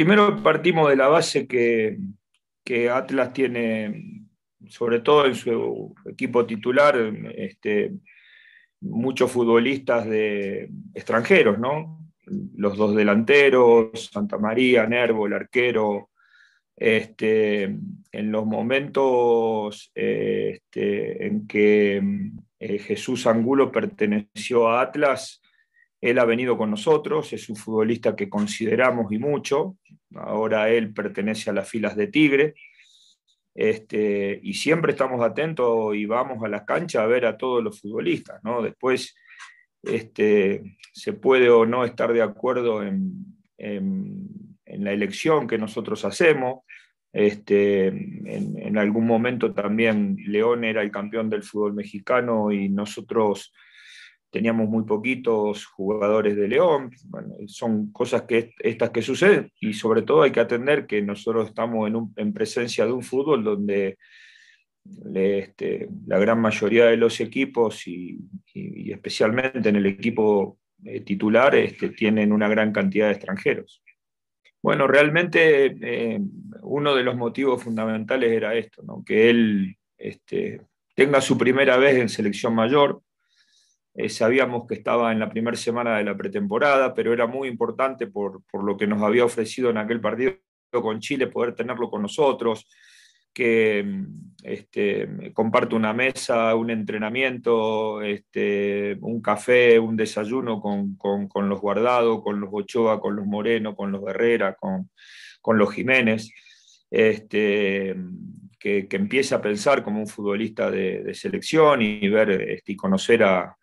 Primero partimos de la base que Atlas tiene, sobre todo en su equipo titular, muchos futbolistas extranjeros, ¿no? Los dos delanteros, Santa María, Nervo, el arquero. En los momentos en que Jesús Angulo perteneció a Atlas, él ha venido con nosotros, es un futbolista que consideramos y mucho. Ahora él pertenece a las filas de Tigre. Y siempre estamos atentos y vamos a la cancha a ver a todos los futbolistas, ¿no? Después se puede o no estar de acuerdo en la elección que nosotros hacemos. En algún momento también León era el campeón del fútbol mexicano y nosotros teníamos muy poquitos jugadores de León. Bueno, son cosas que suceden, y sobre todo hay que atender que nosotros estamos en presencia de un fútbol donde la gran mayoría de los equipos y especialmente en el equipo titular tienen una gran cantidad de extranjeros. Bueno, realmente uno de los motivos fundamentales era esto, ¿no? Que él tenga su primera vez en selección mayor. Sabíamos que estaba en la primera semana de la pretemporada, pero era muy importante por lo que nos había ofrecido en aquel partido con Chile poder tenerlo con nosotros, que comparte una mesa, un entrenamiento, un café, un desayuno con los Guardado, con los Ochoa, con los Moreno, con los Guerrera, con los Jiménez, que empiece a pensar como un futbolista de selección y ver y conocer a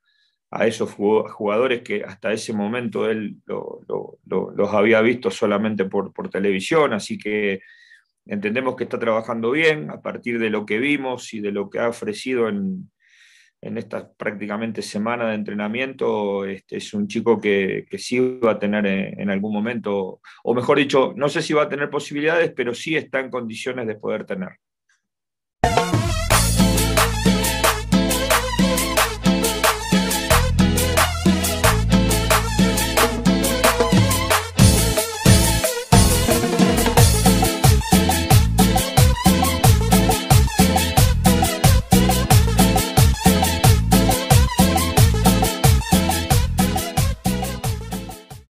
esos jugadores que hasta ese momento él los había visto solamente por televisión. Así que entendemos que está trabajando bien a partir de lo que vimos y de lo que ha ofrecido en esta prácticamente semana de entrenamiento. Es un chico que sí va a tener en algún momento, o mejor dicho, no sé si va a tener posibilidades, pero sí está en condiciones de poder tener.